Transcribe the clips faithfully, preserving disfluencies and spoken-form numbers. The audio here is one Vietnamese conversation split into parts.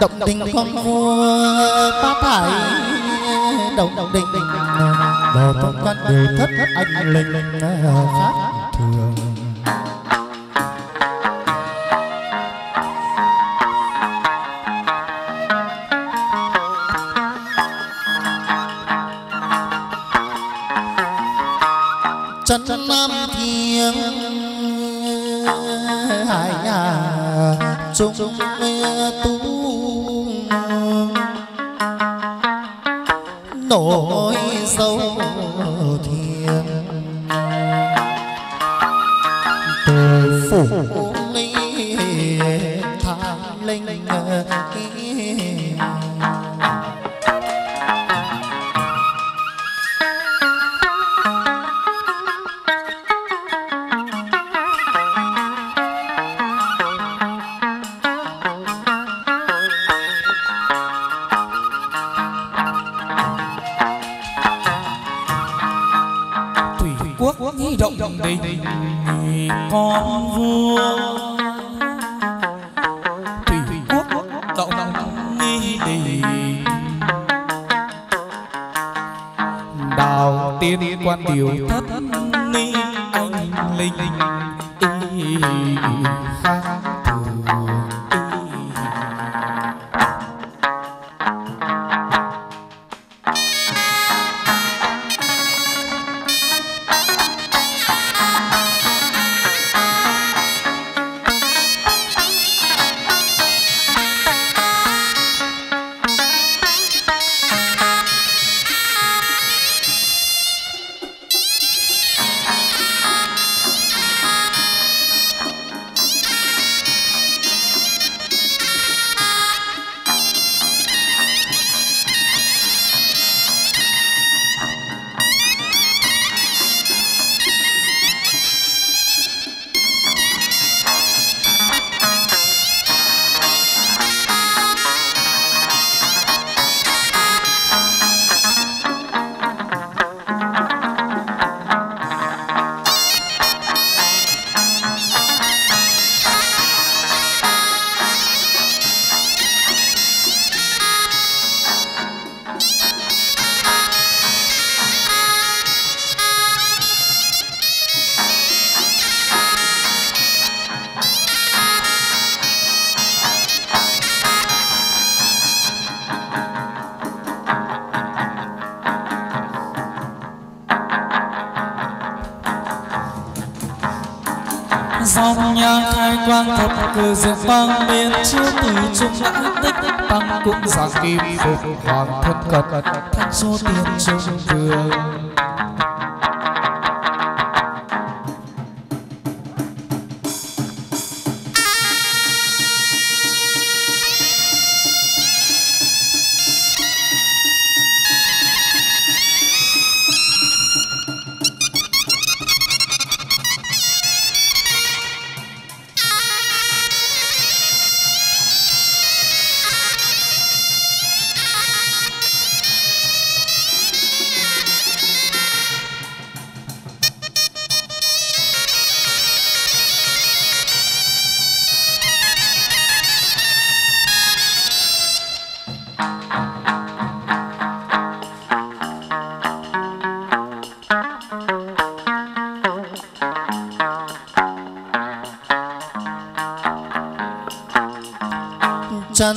động tình con mua phát thải động động tình vào trong căn đời thất thất anh linh khác thường. Chân Nam Thiên Hải Hà chung tu nỗi sâu thiên từ phủ ly tha linh động đình con vua thủy quốc động nghi đình đào tiên quan tiểu thất ni anh linh dòng nhạc khai quang thập cử diệt băng biến chiếu từ trung đã tích tăng cũng giả kim phục hoàng thân cật thanh số tiền trung vương Chân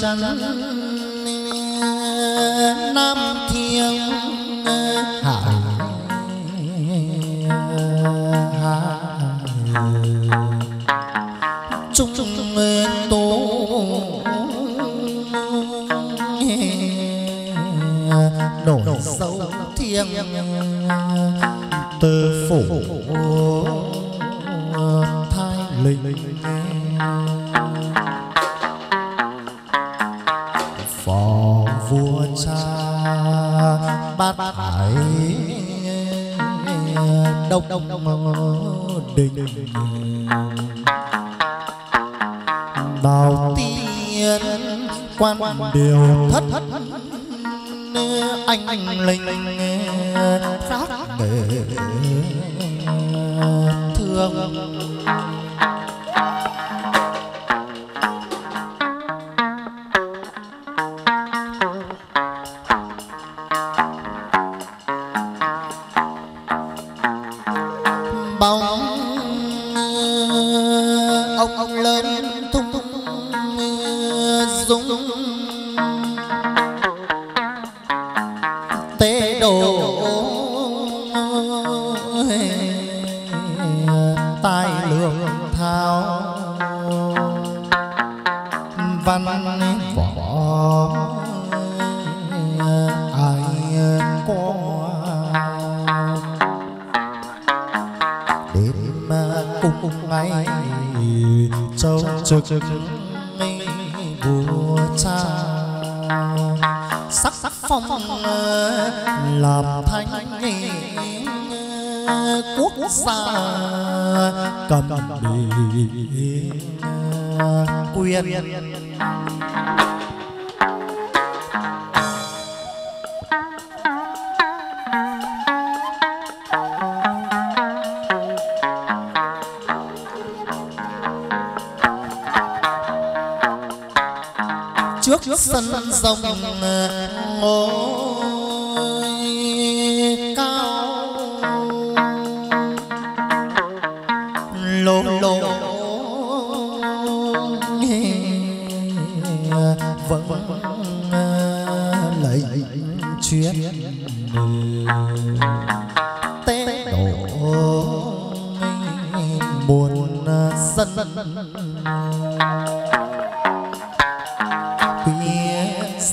Nam Thiên Hải Hà chung tố nổi sâu thiêng từ phủ thái linh vua cha bát hải đông đông đình đào tiên quan điều thất thất anh anh linh rác để thương dung tế độ tài lượng thao văn võ ai có đêm cùng ngày châu trực vua cha sắc sắc phong làm thánh quốc gia cầm bì quyền. Trước sân rồng ngồi cao lô lô vẫn lấy chuyện tế độ buồn dân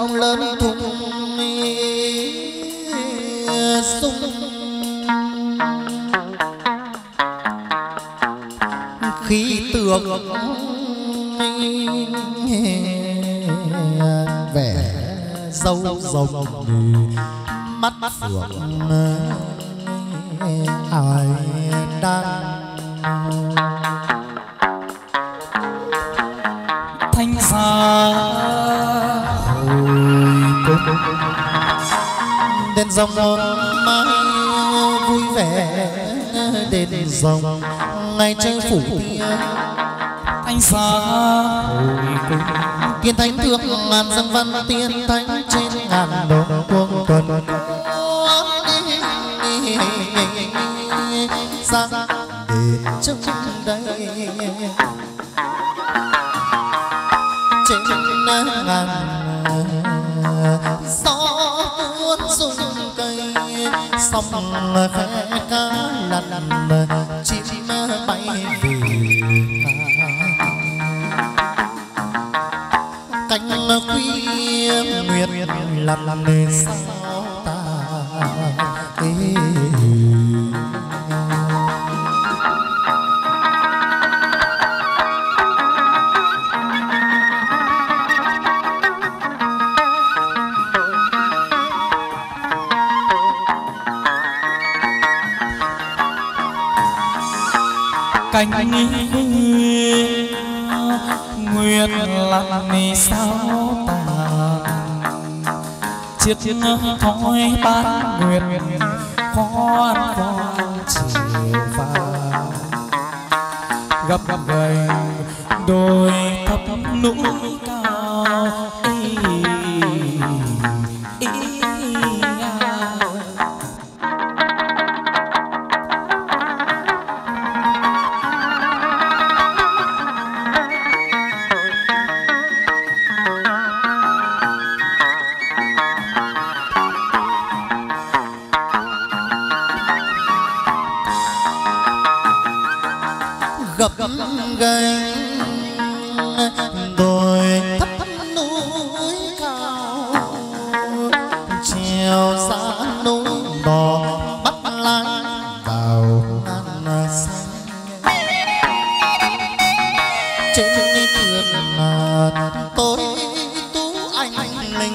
ông lớn thùng sung khí tượng vẻ dâu rồng mắt mắt phượng ai đang thanh xa đền dòng mãi vui vẻ đền dòng ngày chơi phủ anh xa tiên thánh thượng ngàn dân văn tiên thánh trên ngàn đồng quân tuần ra trước đây trên ngàn gió cuốn rung cây sông khẽ cá lăn chim bay về cánh quy nguyệt lăn lề sao ta ê cánh nguyệt lặn sao tàn chiếc chiếc thói ban nguyệt khoan khoan chiều vàng gặp gặp gầy đôi thấp núi cao ý, ý, ý, à. Gặp gầy đồi thấp thấp núi cao chiều xa núi bò bắt lái vào ngàn xanh trên thuyền tối tú anh linh mình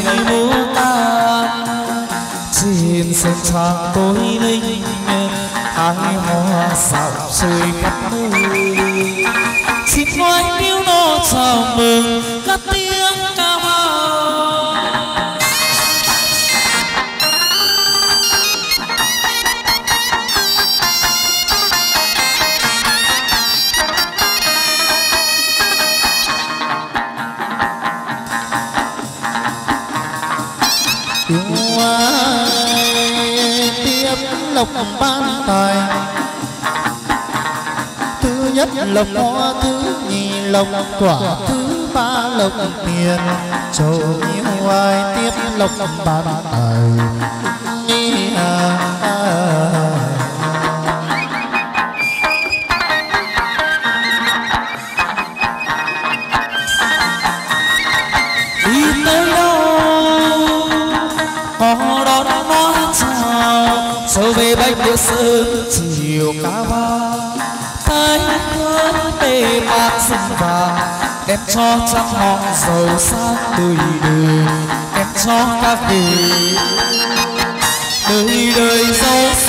anh mua ta xin xem trang tối linh hai hoa xạo rơi khắp nơi xin ngoài yêu nó chào mừng các tiếng ca hò lộc ban tài thứ nhất lộc hoa thứ nhì lộc quả thứ ba lộc tiền châu yêu ai tiếp lộc ban tài đi tới đâu có đó đã nói chào sâu về bách đĩa sơn chiều cá ba tay khơi tê mát sân và đem cho trăm ngọn dầu sát đời đời đem cho các đời đời đời dầu sát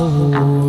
Thank you.